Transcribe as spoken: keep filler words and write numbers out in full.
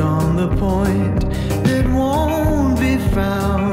On the point that won't be found.